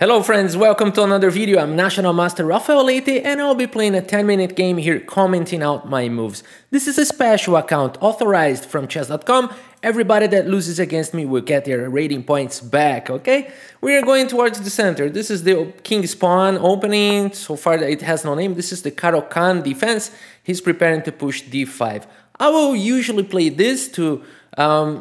Hello friends, welcome to another video. I'm National Master Rafael Leite and I'll be playing a 10-minute game here commenting out my moves. This is a special account authorized from chess.com. Everybody that loses against me will get their rating points back, okay? We are going towards the center. This is the King's Pawn opening. So far it has no name. This is the Caro-Kann defense. He's preparing to push d5. I will usually play this to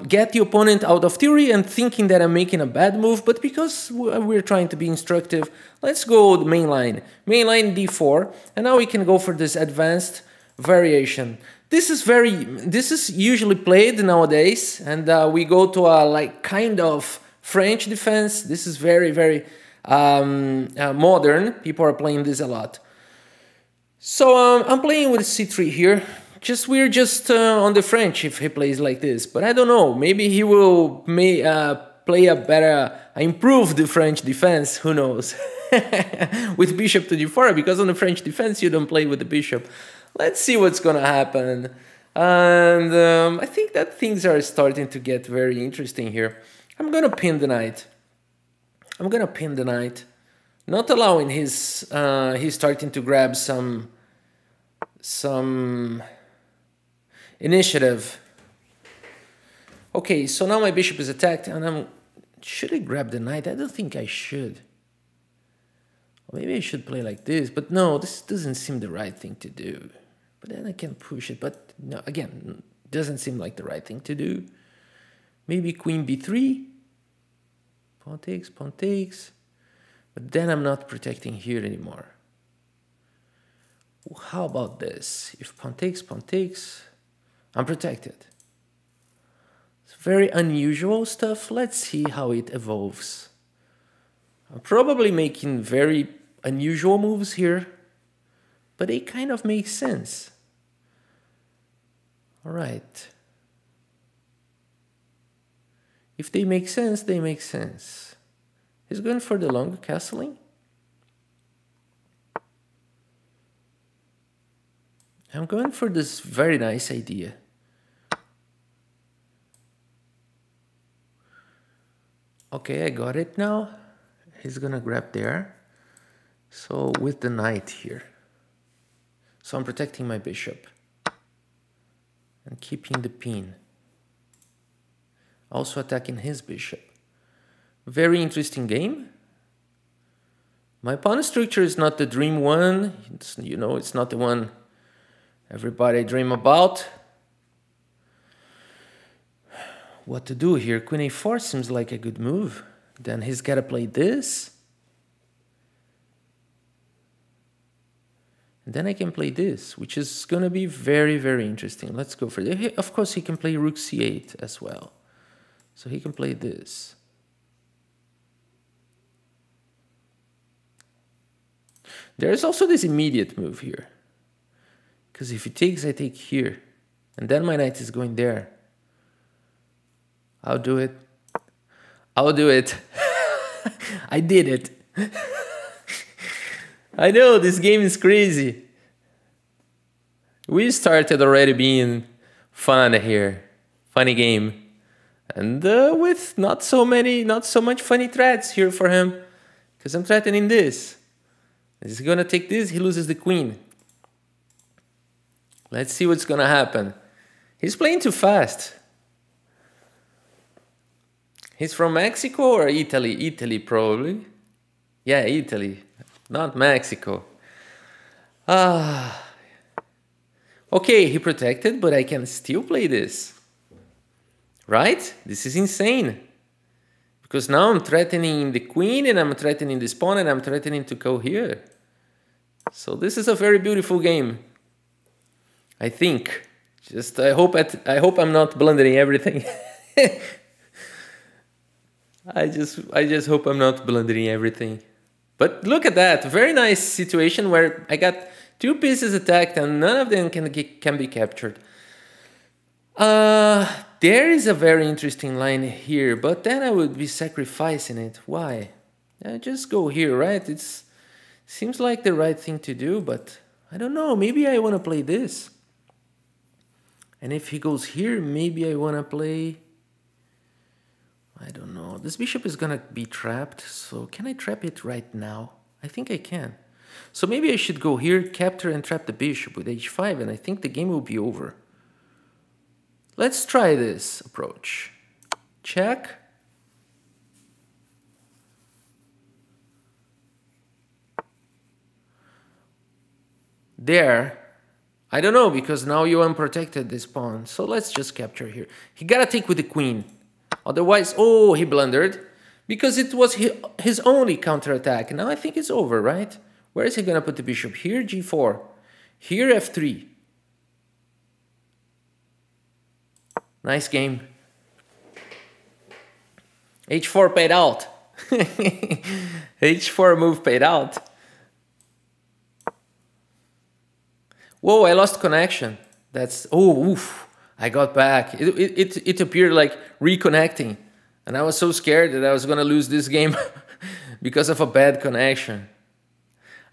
get the opponent out of theory and thinking that I'm making a bad move, but because we're trying to be instructive, let's go mainline. Mainline d4, and now we can go for this advanced variation. This is usually played nowadays, and we go to a like kind of French defense. This is very, very modern. People are playing this a lot. So I'm playing with c3 here. We're just on the French if he plays like this, but I don't know. Maybe he will play a better, improved French defense. Who knows? With bishop to d4, because on the French defense you don't play with the bishop. Let's see what's gonna happen. And I think that things are starting to get very interesting here. I'm gonna pin the knight. Not allowing his. He's starting to grab some initiative. Okay, so now my bishop is attacked, and should I grab the knight? I don't think I should. Maybe I should play like this, but no, this doesn't seem the right thing to do. But then I can push it, but no, again, doesn't seem like the right thing to do. Maybe queen b3, pawn takes, but then I'm not protecting here anymore. How about this? If pawn takes, I'm protected. It's very unusual stuff. Let's see how it evolves. I'm probably making very unusual moves here, but it kind of makes sense. All right. If they make sense, they make sense. He's going for the long castling. I'm going for this very nice idea. Okay, I got it now. He's gonna grab there. So with the knight here. So I'm protecting my bishop. And keeping the pin. Also attacking his bishop. Very interesting game. My pawn structure is not the dream one. It's not the one everybody dream about. What to do here? Queen a4 seems like a good move. Then he's got to play this. And then I can play this, which is going to be very, very interesting. Let's go for it. Of course, he can play rook c8 as well. So he can play this. There is also this immediate move here. Because if he takes, I take here. And then my knight is going there. I'll do it. I did it. I know, this game is crazy. We started already being fun here. Funny game. And with not so much funny threats here for him. Because I'm threatening this. He's going to take this, he loses the queen. Let's see what's gonna happen. He's playing too fast. He's from Mexico or Italy? Italy, probably. Yeah, Italy, not Mexico. Okay, he protected, but I can still play this. Right? This is insane. Because now I'm threatening the queen, and I'm threatening this pawn, and I'm threatening to go here. So this is a very beautiful game. I think. I hope I'm not blundering everything. I just hope I'm not blundering everything. But look at that, very nice situation where I got two pieces attacked and none of them can be captured. There is a very interesting line here, but then I would be sacrificing it. Why? I just go here, right? It seems like the right thing to do, but I don't know. Maybe I want to play this. And if he goes here, maybe I want to play... I don't know. This bishop is gonna be trapped, so can I trap it right now? I think I can. So maybe I should go here, capture and trap the bishop with h5, and I think the game will be over. Let's try this approach. Check. There. I don't know, because now you unprotected this pawn. So let's just capture here. He gotta take with the queen. Otherwise, oh, he blundered. Because it was his only counterattack. Now I think it's over, right? Where is he gonna put the bishop? Here, g4. Here, f3. Nice game. h4 paid out. h4 move paid out. Whoa, I lost connection. That's, oh, oof, I got back. It appeared like reconnecting. And I was so scared that I was gonna lose this game because of a bad connection.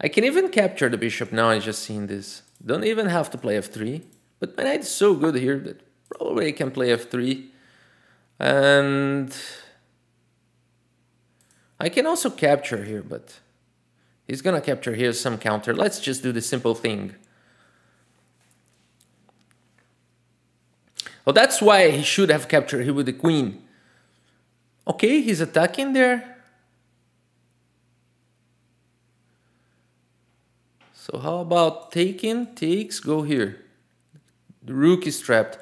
I can even capture the bishop now, I just seen this. Don't even have to play f3. But my knight's so good here that probably I can play f3. And I can also capture here, but he's gonna capture here some counter. Let's just do the simple thing. Well, that's why he should have captured here with the queen. Okay, he's attacking there. So how about taking, takes, go here. The rook is trapped.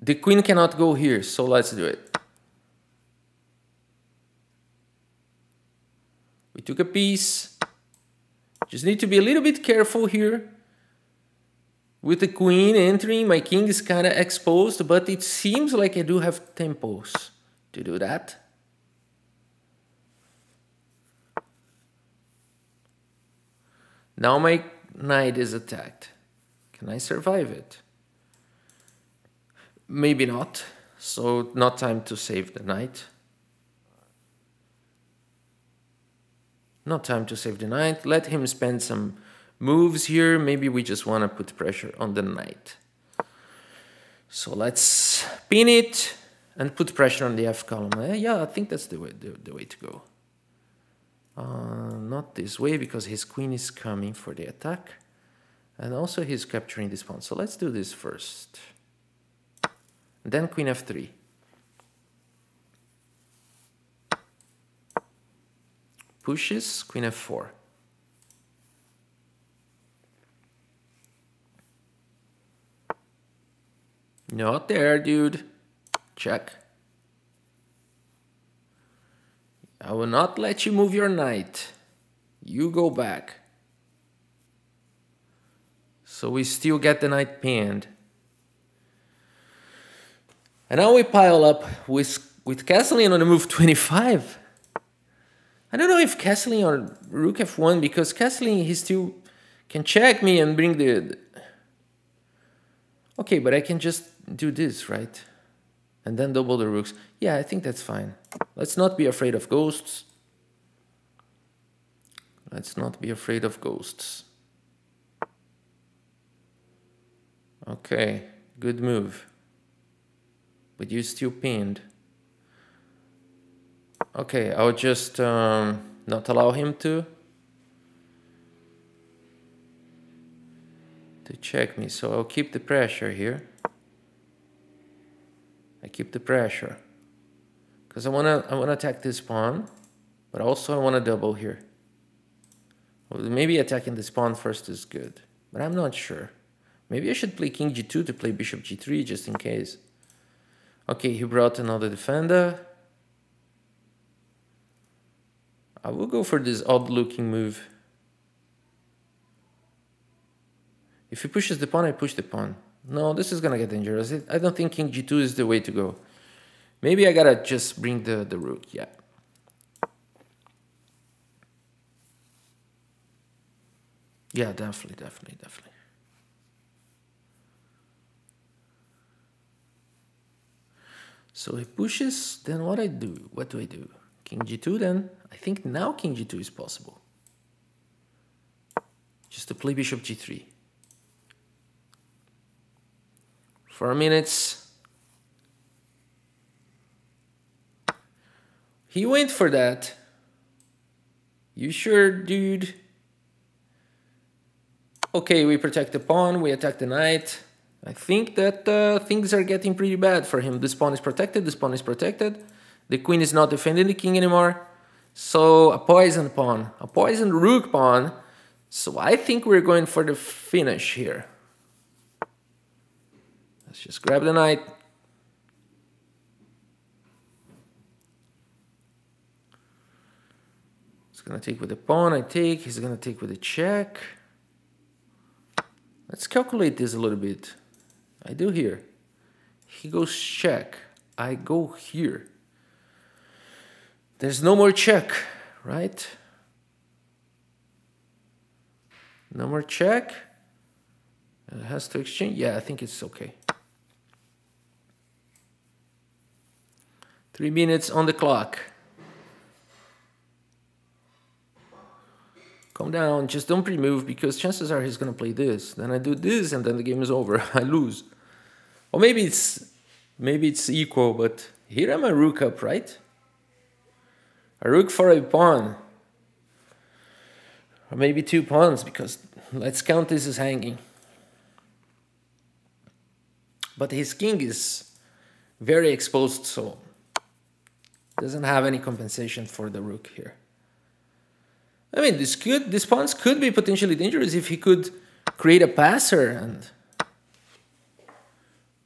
The queen cannot go here, so let's do it. We took a piece. Just need to be a little bit careful here. With the queen entering, my king is kind of exposed, but it seems like I do have tempos to do that. Now my knight is attacked. Can I survive it? Maybe not, so not time to save the knight. Not time to save the knight. Let him spend some moves here. Maybe we just want to put pressure on the knight. So let's pin it and put pressure on the f column. Yeah, I think that's the way to go. Not this way, because his queen is coming for the attack. And also he's capturing this pawn. So let's do this first. And then queen f3. Pushes, queen f4. Not there, dude. Check. I will not let you move your knight. You go back. So we still get the knight pinned. And now we pile up with castling on the move 25. I don't know if castling or rook f1, because castling, he still can check me and bring the... Okay, but I can just do this, right? And then double the rooks. Yeah, I think that's fine. Let's not be afraid of ghosts. Let's not be afraid of ghosts. Okay, good move. But you're still pinned. Okay, I'll just not allow him to check me, so I'll keep the pressure here. I keep the pressure because I wanna attack this pawn, but also I wanna double here. Well, maybe attacking this pawn first is good, but I'm not sure. Maybe I should play king g2 to play bishop g3 just in case. Okay, he brought another defender. I will go for this odd-looking move. If he pushes the pawn, I push the pawn. No, this is gonna get dangerous. I don't think king g2 is the way to go. Maybe I gotta just bring the rook, yeah. Yeah, definitely. So he pushes, then what I do? What do I do? King g2 then? I think now king g2 is possible. Just to play bishop g3. 4 minutes. He went for that. You sure, dude? Okay, we protect the pawn, we attack the knight. I think that things are getting pretty bad for him. This pawn is protected, this pawn is protected. The queen is not defending the king anymore. So, a poisoned pawn. A poisoned rook pawn. So, I think we're going for the finish here. Let's just grab the knight. He's gonna take with the pawn, I take. He's gonna take with the check. Let's calculate this a little bit. I do here. He goes check. I go here. There's no more check, right? No more check. It has to exchange. Yeah, I think it's okay. 3 minutes on the clock. Calm down. Just don't pre-move because chances are he's going to play this. Then I do this and then the game is over. I lose. Or maybe it's equal, but here I'm a rook up, right? A rook for a pawn. Or maybe two pawns, because let's count this as hanging. But his king is very exposed, so doesn't have any compensation for the rook here. I mean, these pawns could be potentially dangerous if he could create a passer,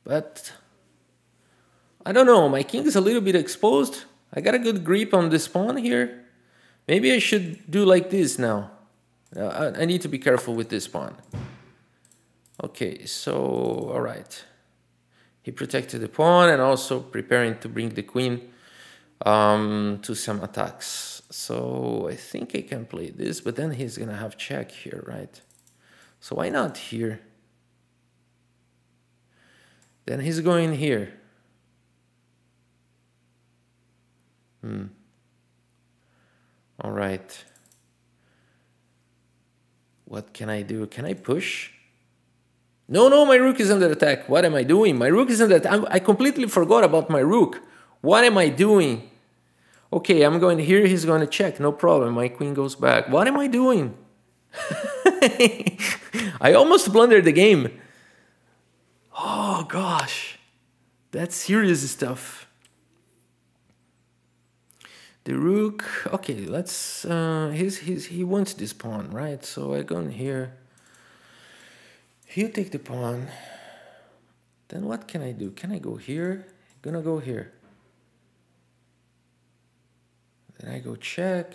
but I don't know, my king is a little bit exposed. I got a good grip on this pawn here. Maybe I should do like this now. I need to be careful with this pawn. Okay, so, all right. He protected the pawn and also preparing to bring the queen to some attacks. So I think I can play this, but then he's going to have check here, right? So why not here? Then he's going here. All right. What can I do? Can I push? No, my rook is under attack. What am I doing? My rook is under attack. I completely forgot about my rook. What am I doing? Okay, I'm going here. He's going to check. No problem. My queen goes back. What am I doing? I almost blundered the game. Oh, gosh. That's serious stuff. The rook, okay, let's, he wants this pawn, right? So I go in here, he'll take the pawn, then what can I do? Can I go here? I'm gonna go here. Then I go check.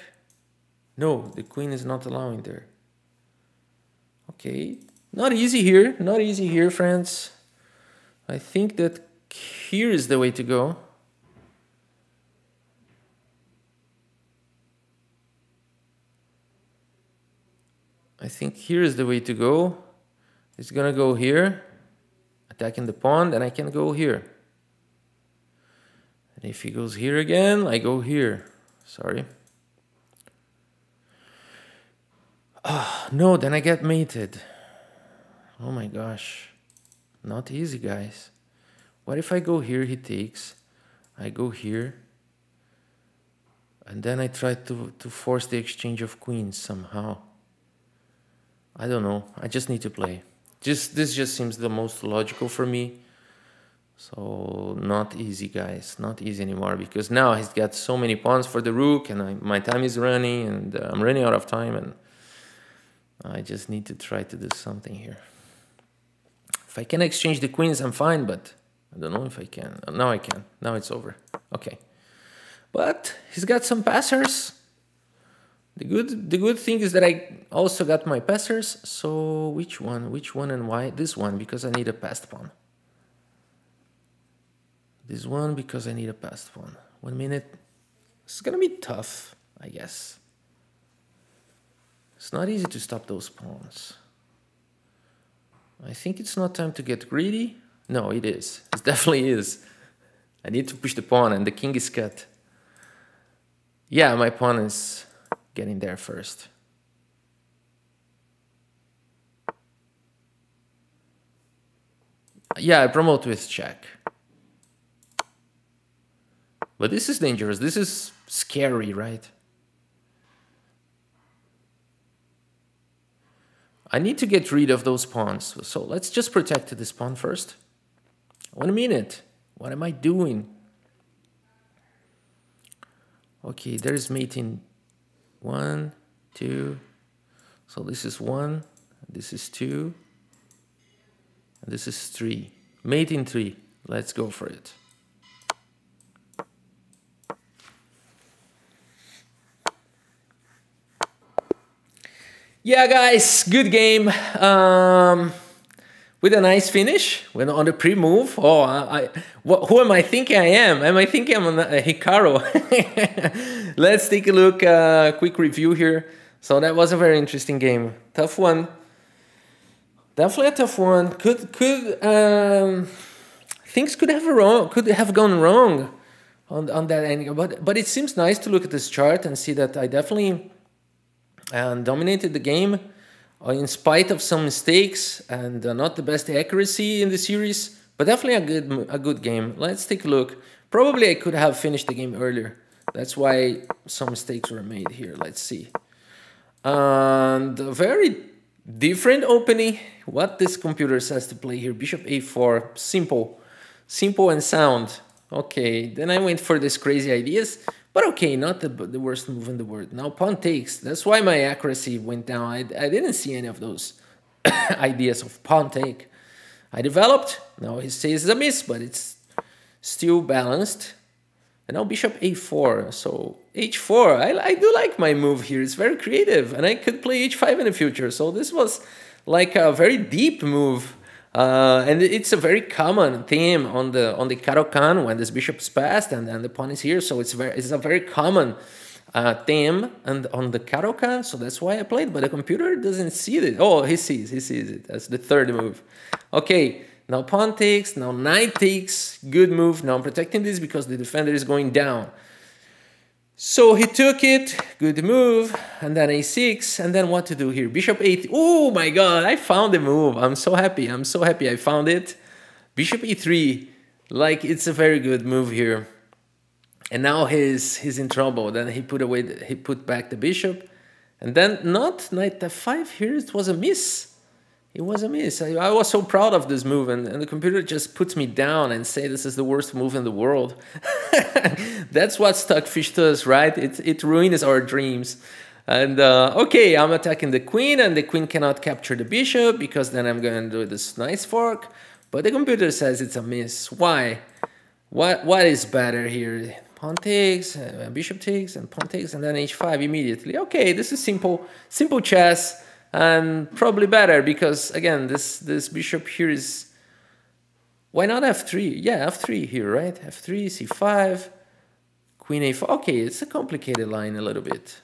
No, the queen is not allowing there. Okay, not easy here, friends. I think that here is the way to go. I think here is the way to go. It's gonna go here, attacking the pawn, then I can go here. And if he goes here again, I go here. Sorry. Oh, no, then I get mated. Oh my gosh. Not easy, guys. What if I go here, he takes. I go here. And then I try to force the exchange of queens somehow. I don't know. I just need to play. This just seems the most logical for me. So not easy, guys. Not easy anymore because now he's got so many pawns for the rook, and my time is running, and I'm running out of time, and I just need to try to do something here. If I can exchange the queens, I'm fine, but I don't know if I can. Now I can. Now it's over. Okay, but he's got some passers. The good thing is that I also got my passers, so which one and why? This one, because I need a passed pawn. This one, because I need a passed pawn. 1 minute. It's gonna be tough, I guess. It's not easy to stop those pawns. I think it's not time to get greedy. No, it is. It definitely is. I need to push the pawn, and the king is cut. Yeah, my pawn is... getting there first. Yeah, I promote with check. But this is dangerous. This is Scary, right? I need to get rid of those pawns, so let's just protect this pawn first. 1 minute. What am I doing? Okay, there's mating. 1, 2. So this is 1, this is 2, and this is 3. Mating 3. Let's go for it. Yeah, guys, good game with a nice finish. When on the pre-move, oh, who am I thinking I am? Am I thinking I'm a Hikaru? Let's take a look, quick review here. So that was a very interesting game, tough one, definitely a tough one. Things could have gone wrong on that angle, but it seems nice to look at this chart and see that I definitely. And dominated the game in spite of some mistakes and not the best accuracy in the series, but definitely a good game. Let's take a look. Probably I could have finished the game earlier. That's why some mistakes were made here. Let's see. And a very different opening. What this computer says to play here. Bishop a4. Simple. Simple and sound. Okay, then I went for these crazy ideas. But okay, not the worst move in the world. Now pawn takes. That's why my accuracy went down. I didn't see any of those ideas of pawn take. I developed. Now he says it's a miss, but it's still balanced. And now bishop a4. So h4. I do like my move here. It's very creative. And I could play h5 in the future. So this was like a very deep move. And it's a very common theme on the Caro-Kann when this bishop's passed and then the pawn is here, so it's a very common theme and on the Caro-Kann, so that's why I played. But the computer doesn't see it. Oh, he sees it. That's the third move. Okay, now pawn takes, now knight takes. Good move. Now I'm protecting this because the defender is going down. So he took it, good move, and then a6, and then what to do here? Bishop a3, oh my god, I found the move, I'm so happy I found it. Bishop e3, like it's a very good move here. And now he's in trouble, then he put back the bishop, and then not knight f5 here, it was a miss. It was a miss, I was so proud of this move, and the computer just puts me down and say this is the worst move in the world. That's what Stockfish does, right? It ruins our dreams. And okay, I'm attacking the queen, and the queen cannot capture the bishop because then I'm going to do this nice fork. But the computer says it's a miss. Why? What is better here? Pawn takes, bishop takes, and pawn takes, and then h5 immediately. Okay, this is simple chess, and probably better because again, this bishop here is. Why not f3? Yeah, f3 here, right? f3, c5. Queen a4. Okay, it's a complicated line a little bit,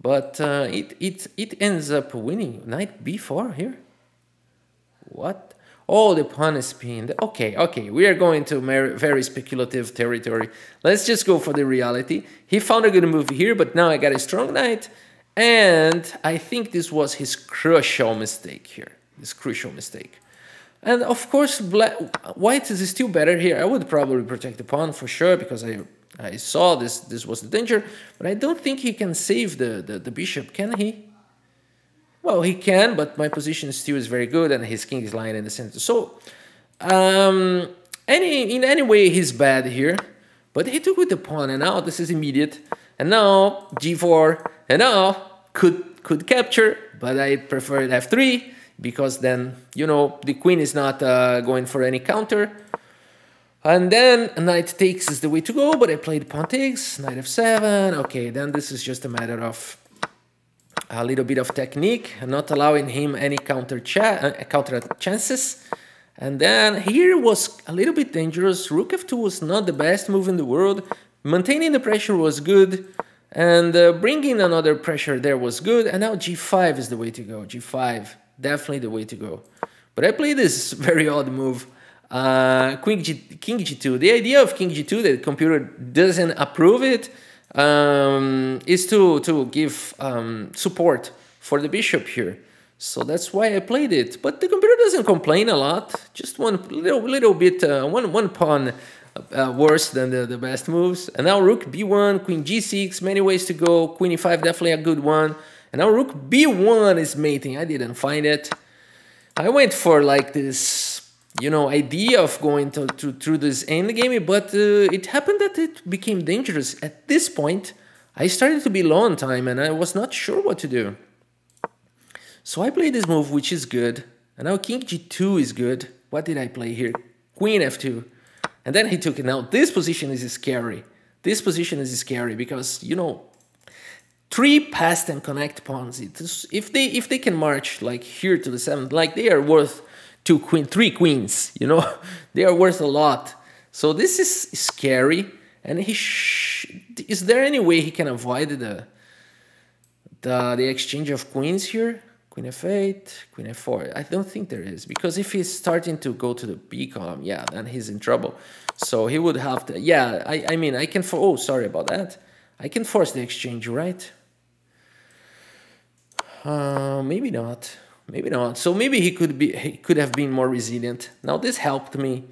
but it ends up winning. Knight b4 here. What? Oh, the pawn is pinned. Okay, we are going to very speculative territory. Let's just go for the reality. He found a good move here, but now I got a strong knight, and I think this was his crucial mistake here. This crucial mistake. And of course, white is still better here. I would probably protect the pawn for sure because I saw this was the danger, but I don't think he can save the bishop, can he? Well, he can, but my position still is very good and his king is lying in the center. So, in any way, he's bad here, but he took with the pawn and now this is immediate. And now, g4, and now, could capture, but I preferred f3. Because then, you know, the queen is not going for any counter. And then knight takes is the way to go, but I played pawn takes, knight f7. Okay, then this is just a matter of a little bit of technique, and not allowing him any counter chances. And then here was a little bit dangerous. Rook f2 was not the best move in the world. Maintaining the pressure was good. And bringing another pressure there was good. And now g5 is the way to go, g5. Definitely the way to go. But I played this very odd move. King g2. The idea of king g2 that the computer doesn't approve it is to give support for the bishop here. So that's why I played it. But the computer doesn't complain a lot. Just one little bit, one pawn worse than the best moves. And now rook b1, queen g6, many ways to go. Queen e5, definitely a good one. And now rook b1 is mating. I didn't find it. I went for like this, you know, idea of going through this endgame, but it happened that it became dangerous. At this point, I started to be low on time and I was not sure what to do. So I played this move, which is good. And now king g2 is good. What did I play here? Queen f2. And then he took it. Now this position is scary. This position is scary because, you know, three passed and connect pawns. If they can march like here to the seventh, like they are worth three queens, you know, they are worth a lot. So this is scary. And he is there any way he can avoid the exchange of queens here? Queen f8, queen f4. I don't think there is, because if he's starting to go to the b column, yeah, then he's in trouble. So he would have to. Yeah, I mean I can. Oh, sorry about that. I can force the exchange, right? Maybe not. Maybe not. So maybe he could have been more resilient. Now this helped me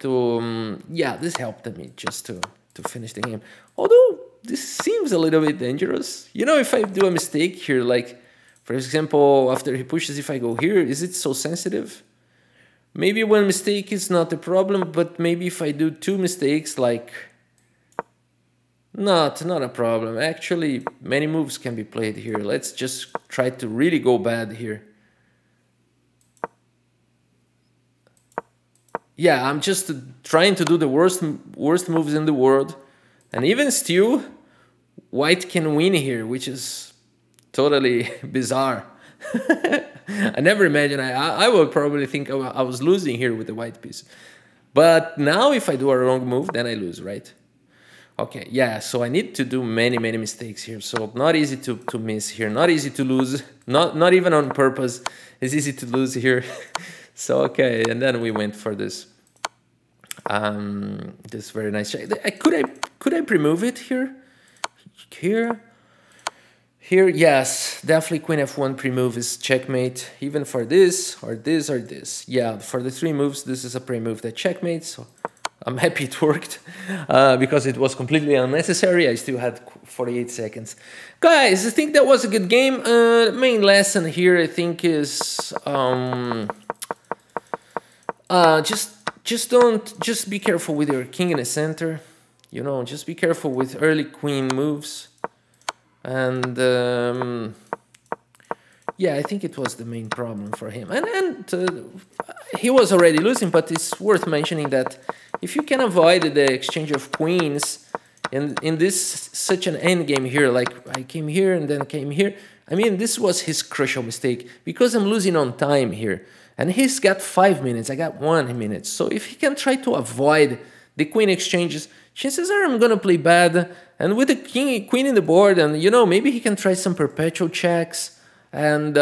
to this helped me just to finish the game. Although this seems a little bit dangerous. You know, if I do a mistake here, like for example, after he pushes, if I go here, is it so sensitive? Maybe one mistake is not a problem, but maybe if I do two mistakes, like Not a problem. Actually, many moves can be played here. Let's just try to really go bad here. Yeah, I'm just trying to do the worst moves in the world. And even still, white can win here, which is totally bizarre. I never imagined. I would probably think I was losing here with the white piece. But now if I do a wrong move, then I lose, right? Okay, yeah, so I need to do many mistakes here. So not easy to miss here, not easy to lose, not even on purpose. It's easy to lose here. So, okay, and then we went for this. This very nice check. Could I pre-move it here? Here, yes, definitely queen f1 pre-move is checkmate, even for this or this or this. Yeah, for the three moves, this is a pre-move that checkmates. So I'm happy it worked, because it was completely unnecessary. I still had 48 seconds. Guys, I think that was a good game. The main lesson here, I think, is just be careful with your king in the center. You know, just be careful with early queen moves. And yeah, I think it was the main problem for him. And he was already losing, but it's worth mentioning that if you can avoid the exchange of queens in this such an endgame here, like I came here and then came here, I mean, this was his crucial mistake, because I'm losing on time here. And he's got 5 minutes, I got 1 minute. So if he can try to avoid the queen exchanges, chances are I'm going to play bad. And with the queen in the board, and you know, maybe he can try some perpetual checks. And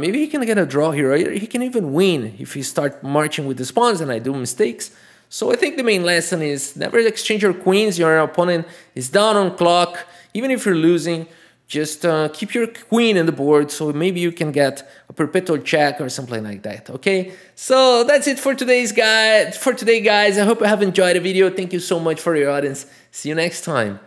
maybe he can get a draw here. He can even win if he start marching with the pawns and I do mistakes. So I think the main lesson is never exchange your queens. Your opponent is down on clock. Even if you're losing, just keep your queen on the board, so maybe you can get a perpetual check or something like that, okay? So that's it for today, guys. I hope you have enjoyed the video. Thank you so much for your audience. See you next time.